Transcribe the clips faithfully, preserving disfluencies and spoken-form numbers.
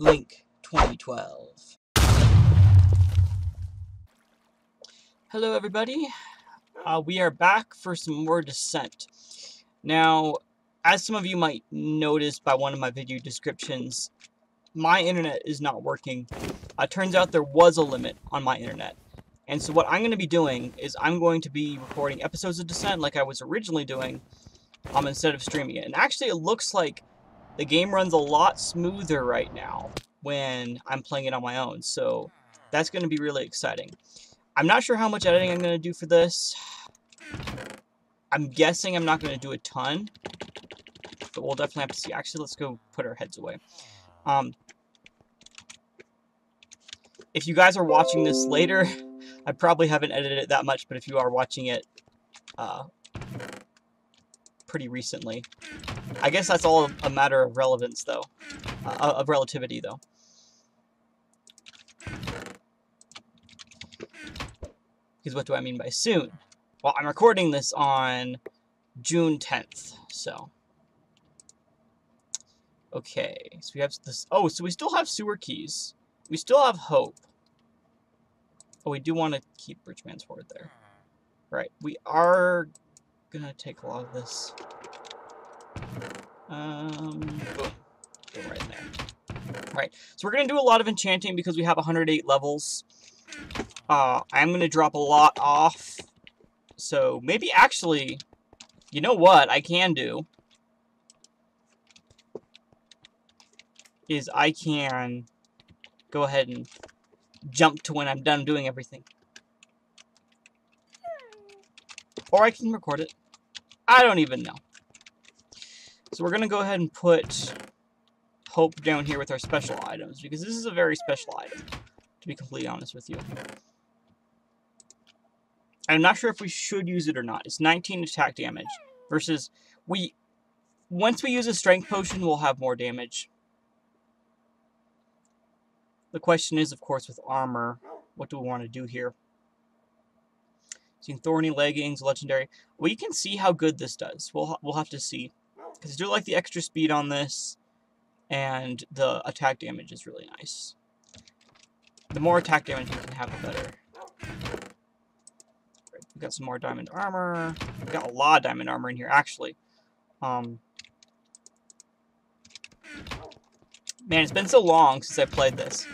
Link twenty twelve. Hello everybody, uh, we are back for some more Descent. Now, as some of you might notice by one of my video descriptions, my internet is not working. Uh, turns out there was a limit on my internet. And so what I'm going to be doing is I'm going to be recording episodes of Descent like I was originally doing, um, instead of streaming it. And actually it looks like the game runs a lot smoother right now when I'm playing it on my own. So that's going to be really exciting. I'm not sure how much editing I'm going to do for this. I'm guessing I'm not going to do a ton. But we'll definitely have to see. Actually, let's go put our heads away. Um, if you guys are watching this later, I probably haven't edited it that much, but if you are watching it uh, pretty recently, I guess that's all a matter of relevance, though, uh, of relativity, though. Because what do I mean by soon? Well, I'm recording this on June tenth, so... Okay, so we have this... Oh, so we still have sewer keys. We still have hope. Oh, we do want to keep Bridgeman's Horde there. Right, we are gonna take a lot of this. Um, boom. Boom, right there. Right, so we're gonna do a lot of enchanting because we have one hundred eight levels. Uh, I'm gonna drop a lot off. So maybe actually... You know what I can do? Is I can go ahead and jump to when I'm done doing everything. Or I can record it. I don't even know. So we're going to go ahead and put Hope down here with our special items, because this is a very special item, to be completely honest with you. I'm not sure if we should use it or not. It's nineteen attack damage versus we... Once we use a strength potion, we'll have more damage. The question is, of course, with armor, what do we want to do here? Seen Thorny Leggings, Legendary. We can see how good this does. We'll, ha we'll have to see. Because I do like the extra speed on this, and the attack damage is really nice. The more attack damage we can have, the better. Right, we've got some more diamond armor. We've got a lot of diamond armor in here, actually. Um... Man, it's been so long since I played this.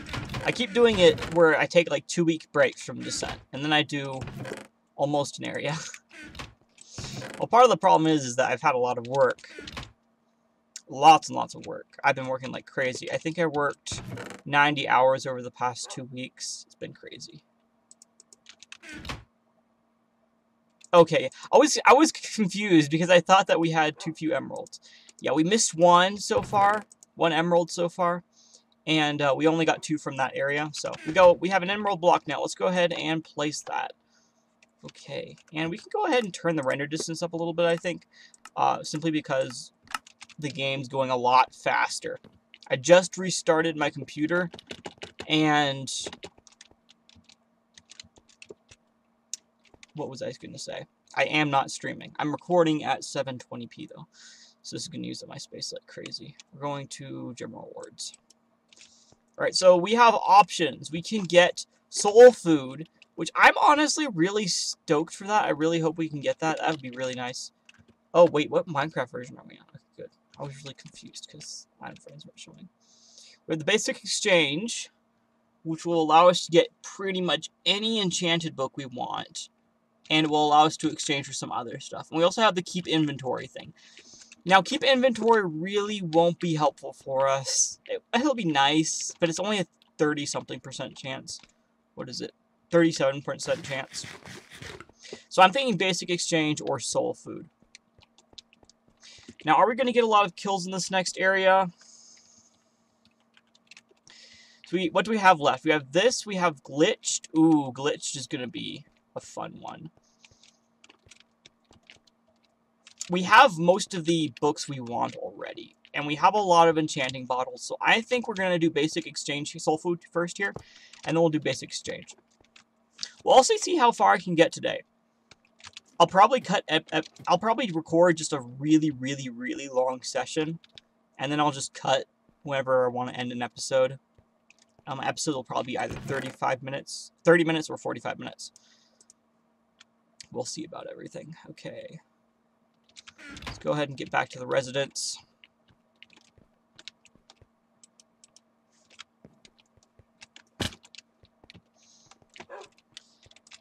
I keep doing it where I take like two week breaks from Descent, and then I do almost an area. Well, part of the problem is, is that I've had a lot of work. Lots and lots of work. I've been working like crazy. I think I worked ninety hours over the past two weeks. It's been crazy. Okay, I was, I was confused because I thought that we had too few emeralds. Yeah, we missed one so far. One emerald so far, and uh, we only got two from that area. So we go. We have an emerald block now. Let's go ahead and place that. Okay, and we can go ahead and turn the render distance up a little bit, I think, uh, simply because the game's going a lot faster. I just restarted my computer, and what was I going to say? I am not streaming. I'm recording at seven twenty p though. So this is going to use up my space like crazy. We're going to general rewards. Alright, so we have options. We can get soul food, which I'm honestly really stoked for that. I really hope we can get that. That would be really nice. Oh, wait, what Minecraft version are we on? Okay, good. I was really confused because my friends weren't showing. We have the basic exchange, which will allow us to get pretty much any enchanted book we want. And it will allow us to exchange for some other stuff. And we also have the keep inventory thing. Now, keep inventory really won't be helpful for us. It, it'll be nice, but it's only a thirty-something percent chance. What is it? thirty-seven percent chance. So I'm thinking basic exchange or soul food. Now, are we going to get a lot of kills in this next area? So we, what do we have left? We have this. We have glitched. Ooh, glitched is going to be a fun one. We have most of the books we want already, and we have a lot of enchanting bottles, so I think we're going to do basic exchange soul food first here, and then we'll do basic exchange. We'll also see how far I can get today. I'll probably cut, I'll probably record just a really, really, really long session, and then I'll just cut whenever I want to end an episode. Um, my episode will probably be either thirty-five minutes, thirty minutes or forty-five minutes. We'll see about everything. Okay. Let's go ahead and get back to the residence.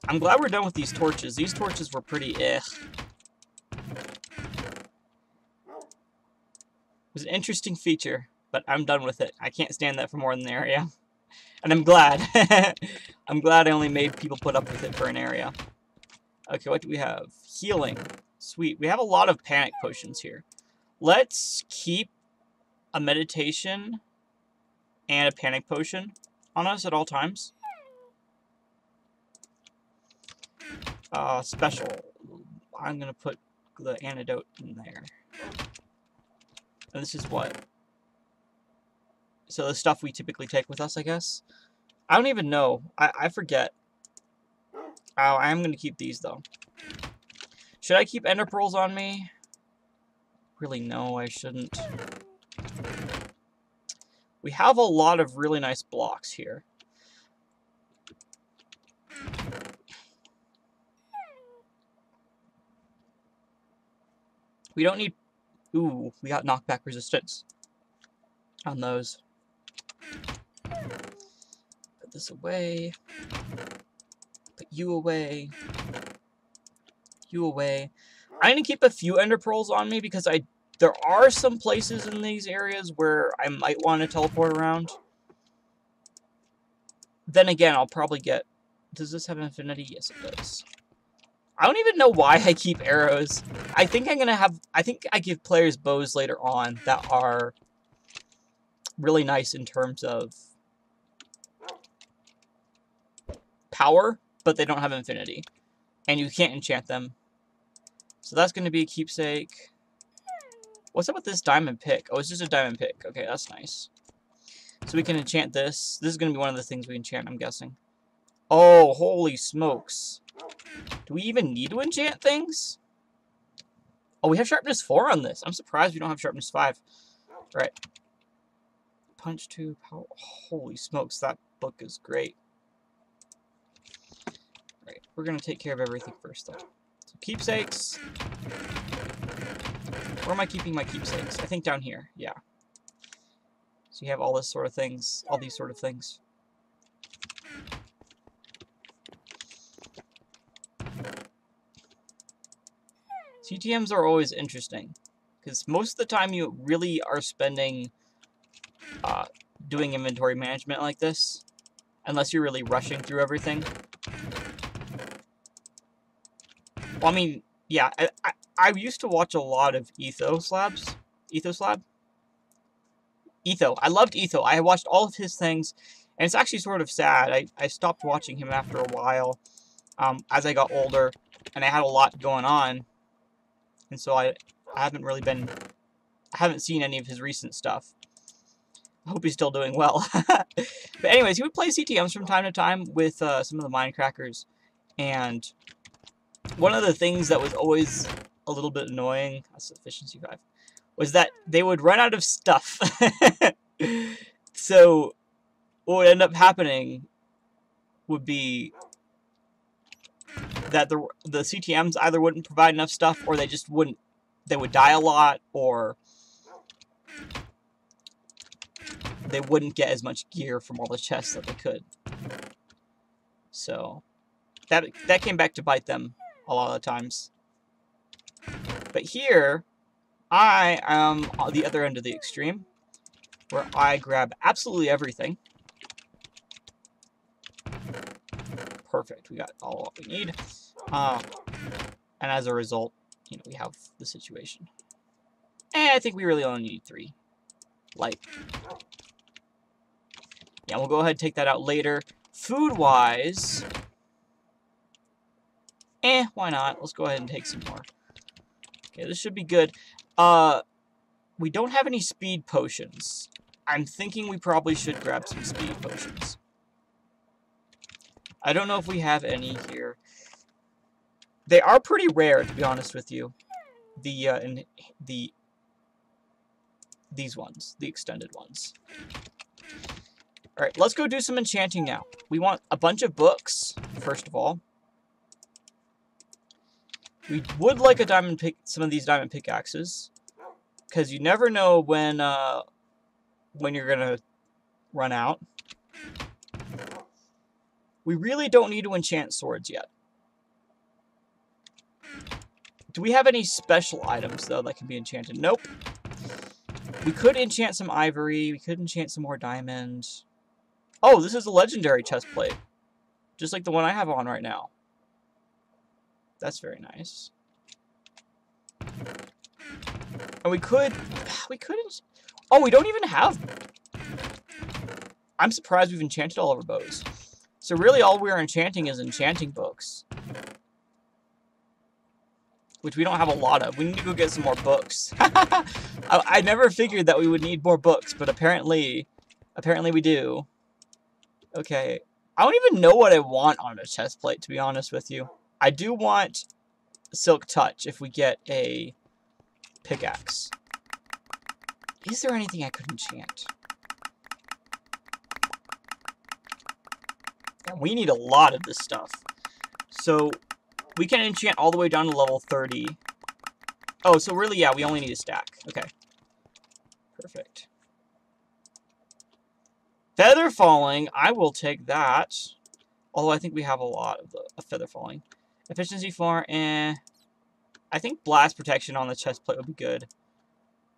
I'm glad we're done with these torches. These torches were pretty eh. It was an interesting feature, but I'm done with it. I can't stand that for more than an area. And I'm glad. I'm glad I only made people put up with it for an area. Okay, what do we have? Healing. Sweet. We have a lot of panic potions here. Let's keep a meditation and a panic potion on us at all times. Uh, special. I'm going to put the antidote in there. And this is what? So the stuff we typically take with us, I guess? I don't even know. I, I forget. Oh, I am going to keep these, though. Should I keep ender pearls on me? Really, no, I shouldn't. We have a lot of really nice blocks here. We don't need... Ooh, we got knockback resistance on those. Put this away. Put you away. You away. I'm going to keep a few ender pearls on me because I there are some places in these areas where I might want to teleport around. Then again, I'll probably get... Does this have infinity? Yes, it does. I don't even know why I keep arrows. I think I'm gonna have... I think I give players bows later on that are really nice in terms of power, but they don't have infinity. And you can't enchant them. So that's gonna be a keepsake. What's up with this diamond pick? Oh, it's just a diamond pick. Okay, that's nice. So we can enchant this. This is gonna be one of the things we enchant, I'm guessing. Oh, holy smokes. Do we even need to enchant things? Oh, we have sharpness four on this. I'm surprised we don't have sharpness five. All right. Punch two power. Holy smokes, that book is great. All right, we're going to take care of everything first, though. So keepsakes. Where am I keeping my keepsakes? I think down here. Yeah. So you have all this sort of things, all these sort of things. C T Ms are always interesting, because most of the time you really are spending uh, doing inventory management like this, unless you're really rushing through everything. Well, I mean, yeah, I, I, I used to watch a lot of Etho slabs. Etho slab? Etho. I loved Etho. I watched all of his things, and it's actually sort of sad. I, I stopped watching him after a while um, as I got older, and I had a lot going on. And so I, I haven't really been, I haven't seen any of his recent stuff. I hope he's still doing well. But anyways, he would play C T Ms from time to time with uh, some of the Minecrackers. And one of the things that was always a little bit annoying, that's efficiency five, was that they would run out of stuff. So what would end up happening would be that the, the C T Ms either wouldn't provide enough stuff, or they just wouldn't, they would die a lot, or they wouldn't get as much gear from all the chests that they could. So, that, that came back to bite them a lot of the times. But here, I am on the other end of the extreme, where I grab absolutely everything. Perfect. We got all what we need. Um, and as a result, you know, we have the situation. And I think we really only need three. Like, yeah, we'll go ahead and take that out later. Food-wise, eh, why not? Let's go ahead and take some more. Okay, this should be good. Uh, we don't have any speed potions. I'm thinking we probably should grab some speed potions. I don't know if we have any here. They are pretty rare, to be honest with you. The uh, in, the these ones, the extended ones. All right, let's go do some enchanting now. We want a bunch of books, first of all. We would like a diamond pick, some of these diamond pickaxes, because you never know when uh, when you're gonna run out. We really don't need to enchant swords yet. Do we have any special items though that can be enchanted? Nope. We could enchant some ivory. We could enchant some more diamond. Oh, this is a legendary chest plate, just like the one I have on right now. That's very nice. And we could, we couldn't. Oh, we don't even have. I'm surprised we've enchanted all of our bows. So really, all we're enchanting is enchanting books, which we don't have a lot of. We need to go get some more books. I, I never figured that we would need more books, but apparently, apparently we do. Okay, I don't even know what I want on a chest plate, to be honest with you. I do want Silk Touch if we get a pickaxe. Is there anything I could enchant? We need a lot of this stuff. So we can enchant all the way down to level thirty. Oh, so really, yeah, we only need a stack. Okay. Perfect. Feather falling, I will take that. Although I think we have a lot of, the, of feather falling. Efficiency four, eh. I think blast protection on the chest plate would be good.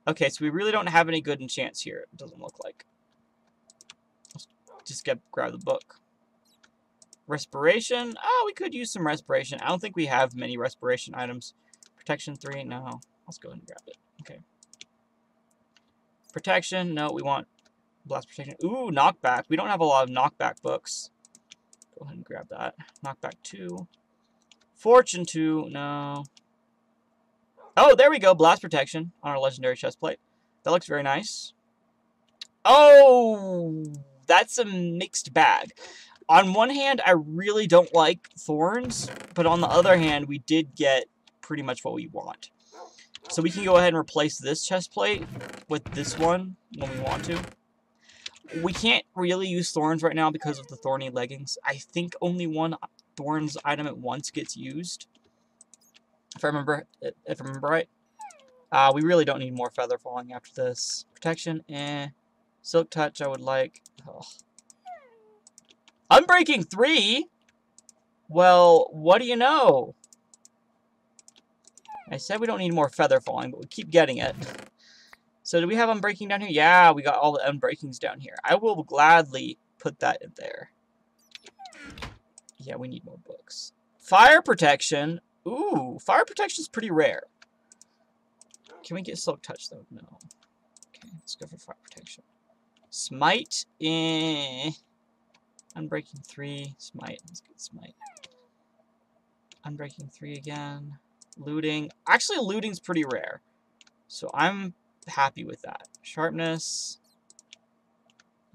Okay, so we really don't have any good enchants here, it doesn't look like. Let's just get, grab the book. Respiration. Oh, we could use some respiration. I don't think we have many respiration items. Protection three, no. Let's go ahead and grab it. Okay. Protection, no, we want blast protection. Ooh, knockback. We don't have a lot of knockback books. Go ahead and grab that. Knockback two. Fortune two, no. Oh, there we go. Blast protection on our legendary chest plate. That looks very nice. Oh, that's a mixed bag. On one hand, I really don't like thorns, but on the other hand, we did get pretty much what we want. So we can go ahead and replace this chest plate with this one when we want to. We can't really use thorns right now because of the thorny leggings. I think only one thorns item at once gets used, if I remember, if I remember right. Uh, we really don't need more feather falling after this. Protection, eh. Silk touch, I would like. Oh. Unbreaking three? Well, what do you know? I said we don't need more feather falling, but we keep getting it. So do we have unbreaking down here? Yeah, we got all the unbreakings down here. I will gladly put that in there. Yeah, we need more books. Fire protection. Ooh, fire protection is pretty rare. Can we get silk touch though? No. Okay, let's go for fire protection. Smite. Eh. Unbreaking three. Smite. Let's get smite. Unbreaking three again. Looting. Actually, looting's pretty rare. So I'm happy with that. Sharpness.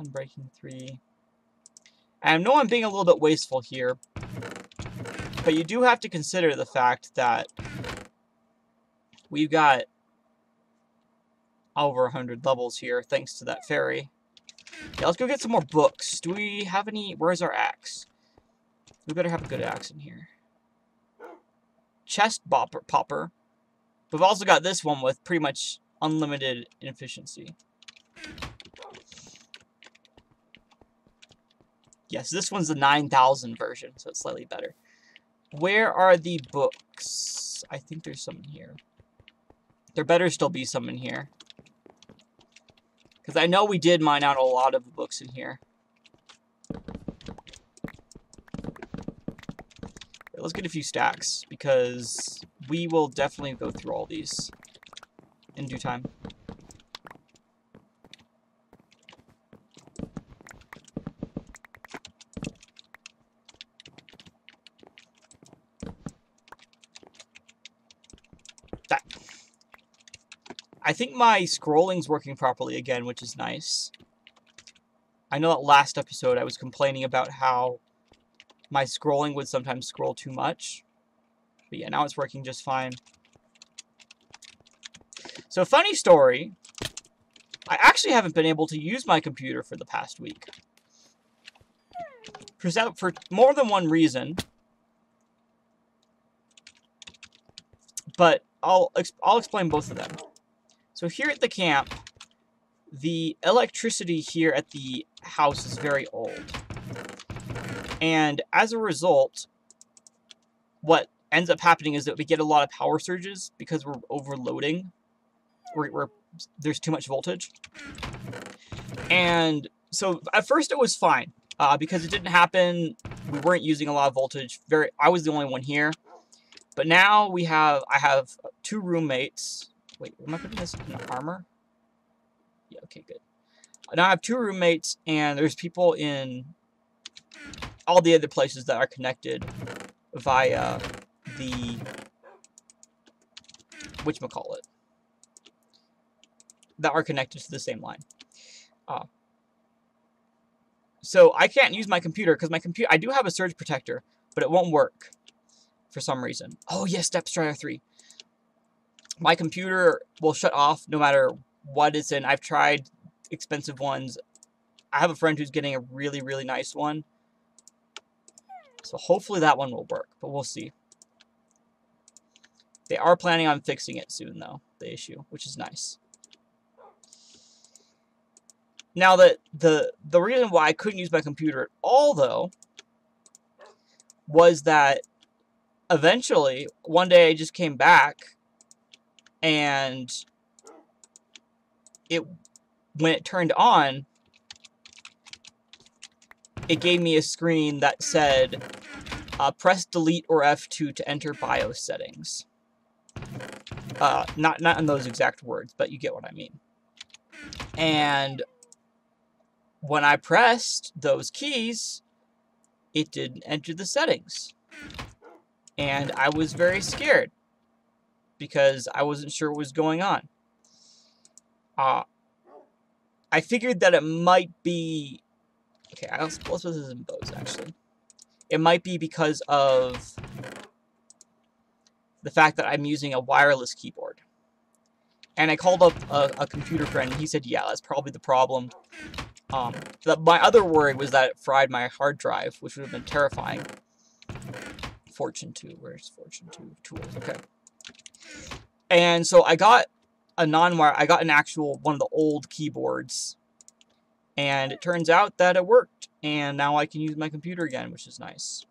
Unbreaking three. I know I'm being a little bit wasteful here, but you do have to consider the fact that we've got over one hundred levels here thanks to that fairy. Yeah, let's go get some more books. Do we have any? Where's our axe? We better have a good axe in here. Chest bopper, popper. We've also got this one with pretty much unlimited efficiency. Yes, this one's the nine thousand version, so it's slightly better. Where are the books? I think there's some in here. There better still be some in here. Because I know we did mine out a lot of books in here. Right, let's get a few stacks, because we will definitely go through all these in due time. I think my scrolling's working properly again, which is nice. I know that last episode I was complaining about how my scrolling would sometimes scroll too much. But yeah, now it's working just fine. So, funny story. I actually haven't been able to use my computer for the past week. For, for more than one reason. But I'll, I'll explain both of them. So here at the camp, the electricity here at the house is very old. And as a result, what ends up happening is that we get a lot of power surges because we're overloading. We're, we're, there's too much voltage. And so at first it was fine uh, because it didn't happen. We weren't using a lot of voltage. Very, I was the only one here. But now we have, I have two roommates. Wait, am I putting this in armor? Yeah, okay, good. Now I have two roommates, and there's people in all the other places that are connected via the whatchamacallit that are connected to the same line. Uh, so I can't use my computer because my computer I do have a surge protector, but it won't work for some reason. Oh yes, Step Strider three. My computer will shut off no matter what it's in. I've tried expensive ones. I have a friend who's getting a really, really nice one. So hopefully that one will work, but we'll see. They are planning on fixing it soon, though, the issue, which is nice. Now, the, the, the reason why I couldn't use my computer at all, though, was that eventually, one day I just came back, and it when it turned on, it gave me a screen that said, uh, press delete or F two to enter BIOS settings. Uh, not, not in those exact words, but you get what I mean. And when I pressed those keys, it didn't enter the settings. And I was very scared because I wasn't sure what was going on. Uh, I figured that it might be... Okay, I'll, let's put this in bows, actually. It might be because of the fact that I'm using a wireless keyboard. And I called up a, a computer friend, and he said, yeah, that's probably the problem. Um, the, my other worry was that it fried my hard drive, which would have been terrifying. Fortune two, where's Fortune two? Tools, okay. And so I got a non-wire, I got an actual, one of the old keyboards. And it turns out that it worked, and now I can use my computer again, which is nice.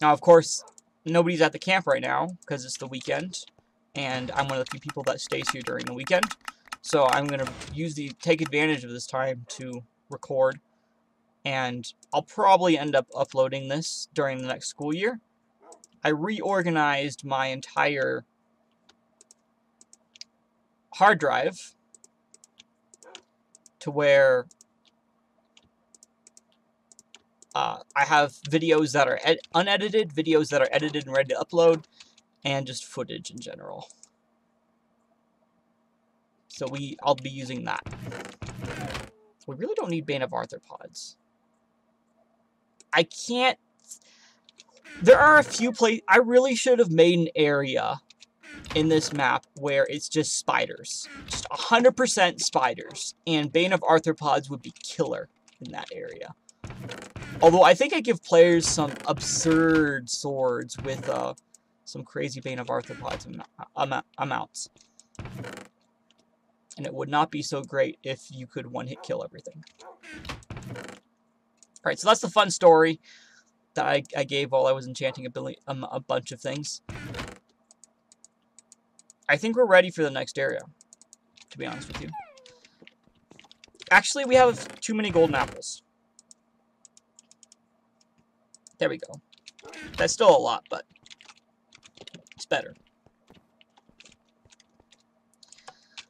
Now, of course, nobody's at the camp right now, because it's the weekend, and I'm one of the few people that stays here during the weekend. So I'm going to use the take advantage of this time to record, and I'll probably end up uploading this during the next school year. I reorganized my entire hard drive to where uh, I have videos that are ed unedited, videos that are edited and ready to upload, and just footage in general. So we, I'll be using that. We really don't need Bane of Arthropods. I can't... There are a few places... I really should have made an area in this map where it's just spiders. Just one hundred percent spiders. And Bane of Arthropods would be killer in that area. Although I think I give players some absurd swords with uh, some crazy Bane of Arthropods am am amounts. And it would not be so great if you could one-hit kill everything. Alright, so that's the fun story that I, I gave while I was enchanting a, billion, um, a bunch of things. I think we're ready for the next area, to be honest with you. Actually, we have too many golden apples. There we go. That's still a lot, but it's better.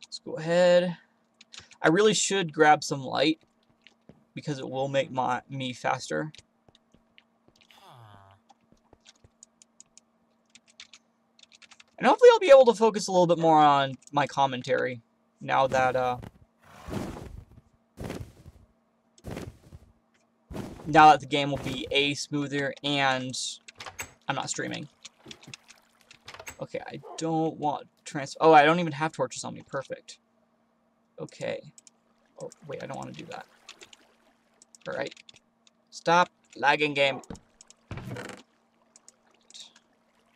Let's go ahead. I really should grab some light because it will make my me faster. And hopefully I'll be able to focus a little bit more on my commentary now that, uh, now that the game will be, A, smoother, and I'm not streaming. Okay, I don't want trans- Oh, I don't even have torches on me. Perfect. Okay. Oh, wait, I don't want to do that. Alright. Stop lagging, game.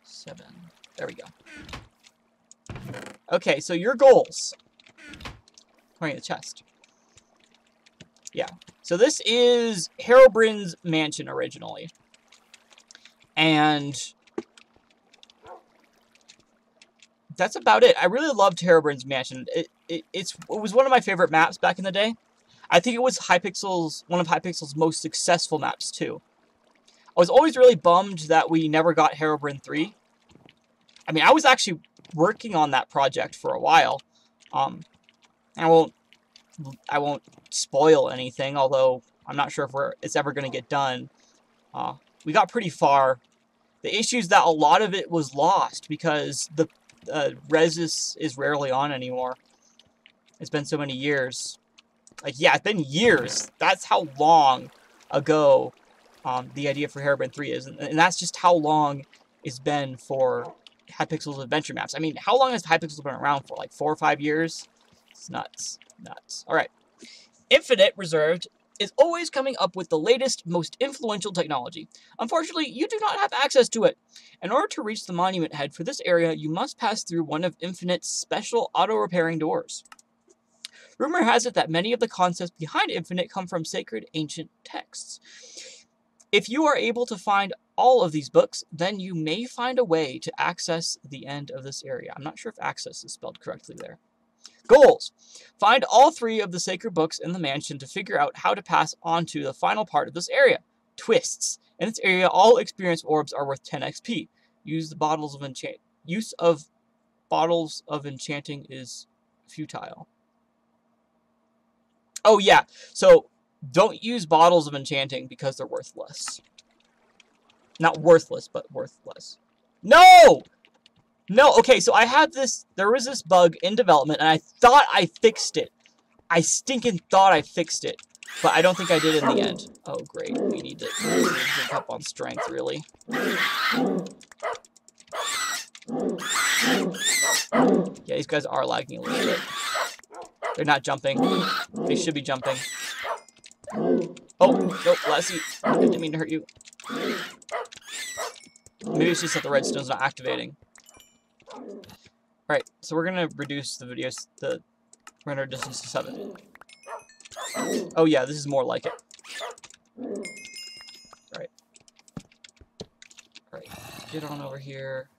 Seven. There we go. Okay, so your goals. Pointing at the chest. Yeah. So this is Herobrine's Mansion originally. And that's about it. I really loved Herobrine's Mansion. It, it, it's, it was one of my favorite maps back in the day. I think it was Hypixel's, one of Hypixel's most successful maps, too. I was always really bummed that we never got Herobrine three. I mean, I was actually working on that project for a while. Um, I won't, I won't spoil anything, although I'm not sure if we're, it's ever going to get done. Uh, we got pretty far. The issue is that a lot of it was lost because the uh, res is, is rarely on anymore. It's been so many years. Like, yeah, it's been years. That's how long ago um, the idea for Herobrine three is. And, and that's just how long it's been for Hypixel's adventure maps. I mean, how long has Hypixel been around for? Like four or five years? It's nuts. Nuts. All right. Infinite Reserved is always coming up with the latest, most influential technology. Unfortunately, you do not have access to it. In order to reach the monument head for this area, you must pass through one of Infinite's special auto-repairing doors. Rumor has it that many of the concepts behind Infinite come from sacred ancient texts. If you are able to find all of these books, then you may find a way to access the end of this area. I'm not sure if access is spelled correctly there. Goals. Find all three of the sacred books in the mansion to figure out how to pass on to the final part of this area. Twists. In this area, all experience orbs are worth ten X P. Use the bottles of enchant. Use of bottles of enchanting is futile. Oh yeah, so don't use bottles of enchanting because they're worthless. Not worthless, but worthless. No! No, okay, so I had this, there was this bug in development, and I thought I fixed it. I stinking thought I fixed it, but I don't think I did in the end. Oh great, we need to pick up on strength, really. Yeah, these guys are lagging a little bit. They're not jumping. They should be jumping. Oh, nope, Lassie. I didn't mean to hurt you. Maybe it's just that the redstone's not activating. Alright, so we're gonna reduce the videos, the render distance to seven. Oh yeah, this is more like it. Alright. Alright, get on over here.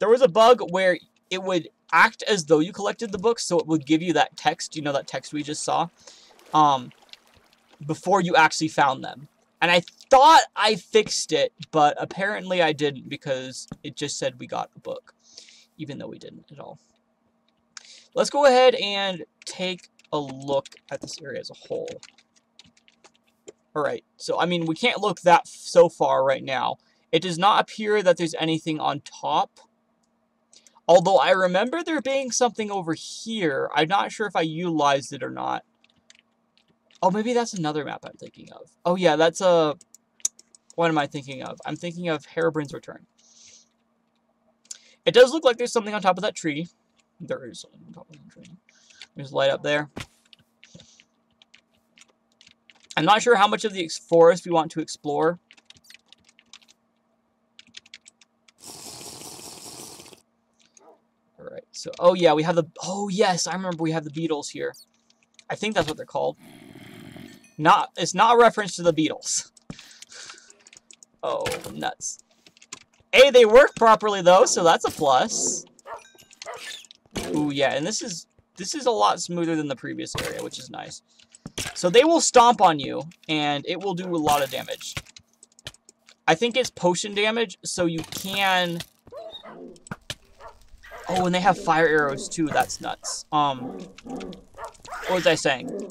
There was a bug where it would act as though you collected the books, so it would give you that text, you know, that text we just saw, um, before you actually found them. And I thought I fixed it, but apparently I didn't because it just said we got a book, even though we didn't at all. Let's go ahead and take a look at this area as a whole. Alright, so I mean, we can't look that f- so far right now. It does not appear that there's anything on top. Although I remember there being something over here. I'm not sure if I utilized it or not. Oh, maybe that's another map I'm thinking of. Oh yeah, that's a... What am I thinking of? I'm thinking of Herobrine's Return. It does look like there's something on top of that tree. There is something on top of that tree. There's light up there. I'm not sure how much of the forest we want to explore. Alright, so, oh yeah, we have the, oh yes, I remember we have the Beatles here. I think that's what they're called. Not, it's not a reference to the Beatles. Oh, nuts. Hey, they work properly though, so that's a plus. Ooh, yeah, and this is, this is a lot smoother than the previous area, which is nice. So they will stomp on you, and it will do a lot of damage. I think it's potion damage, so you can... Oh, and they have fire arrows too. That's nuts. Um, what was I saying?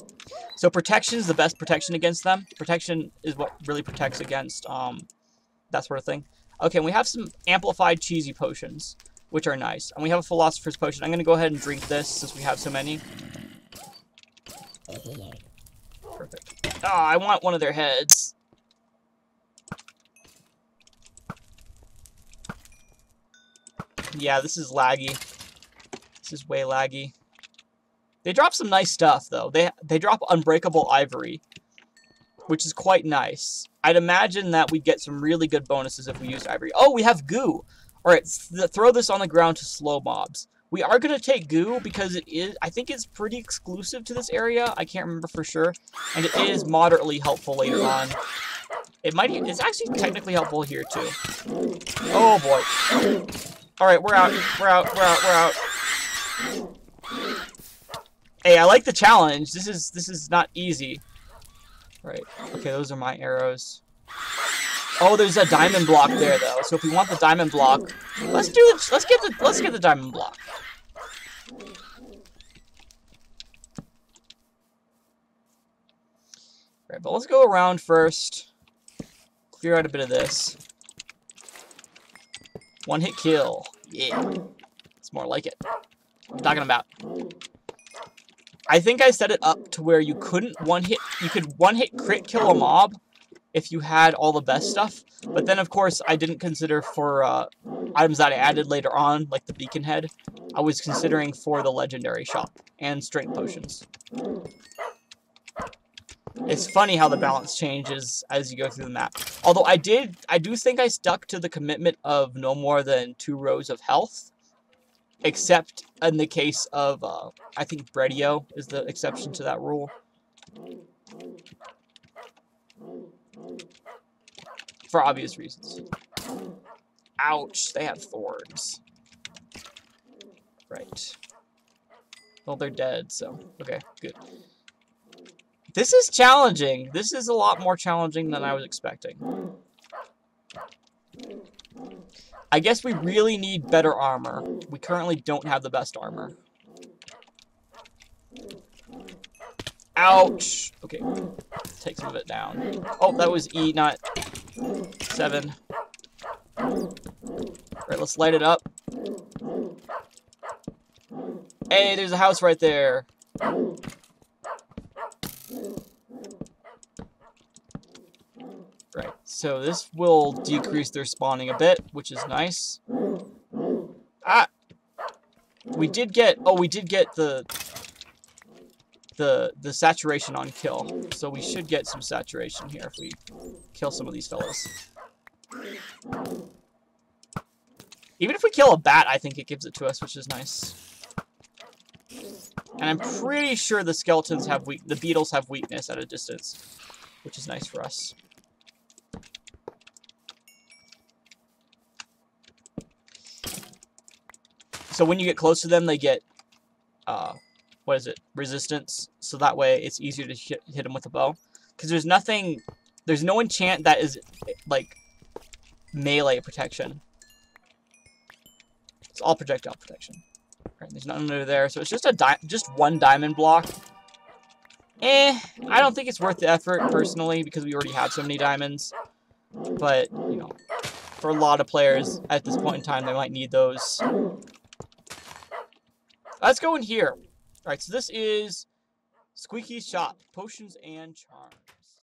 So protection is the best protection against them. Protection is what really protects against um, that sort of thing. Okay, and we have some amplified cheesy potions, which are nice. And we have a philosopher's potion. I'm going to go ahead and drink this since we have so many. Perfect. Ah, I want one of their heads. Yeah, this is laggy. This is way laggy. They drop some nice stuff, though. They, they drop Unbreakable Ivory, which is quite nice. I'd imagine that we'd get some really good bonuses if we used Ivory. Oh, we have Goo! Alright, th throw this on the ground to slow mobs. We are going to take Goo because it is, I think it's pretty exclusive to this area. I can't remember for sure. And it is moderately helpful later on. It might, it's actually technically helpful here too. Oh boy. Alright, we're out, we're out, we're out, we're out. Hey, I like the challenge. This is, this is not easy. Right, okay, those are my arrows. Oh, there's a diamond block there though. So if we want the diamond block, let's do the, let's get the let's get the diamond block. Alright, but let's go around first. Clear out a bit of this. One hit kill. Yeah. It's more like it. I'm talking about. I think I set it up to where you couldn't one hit you could one hit crit kill a mob if you had all the best stuff, but then of course I didn't consider for uh, items that I added later on, like the beacon head. I was considering for the legendary shop and strength potions. It's funny how the balance changes as you go through the map. Although I did, I do think I stuck to the commitment of no more than two rows of health, except in the case of uh, I think Bredio is the exception to that rule. For obvious reasons. Ouch, they have thorns. Right. Well, they're dead, so. Okay, good. This is challenging. This is a lot more challenging than I was expecting. I guess we really need better armor. We currently don't have the best armor. Ouch! Okay, take some of it down. Oh, that was E, not seven. Alright, let's light it up. Hey, there's a house right there! Right, so this will decrease their spawning a bit, which is nice. Ah! We did get... Oh, we did get the... The, the saturation on kill. So we should get some saturation here if we kill some of these fellas. Even if we kill a bat, I think it gives it to us, which is nice. And I'm pretty sure the skeletons have weak, the beetles have weakness at a distance, which is nice for us. So when you get close to them, they get uh, what is it? Resistance. So that way it's easier to hit, hit them with a bow. Because there's nothing... There's no enchant that is, like, melee protection. It's all projectile protection. Right, there's nothing under there. So it's just a di just one diamond block. Eh, I don't think it's worth the effort, personally, because we already have so many diamonds. But, you know, for a lot of players, at this point in time, they might need those. Let's go in here. Alright, so this is Squeaky's Shop, Potions and Charms.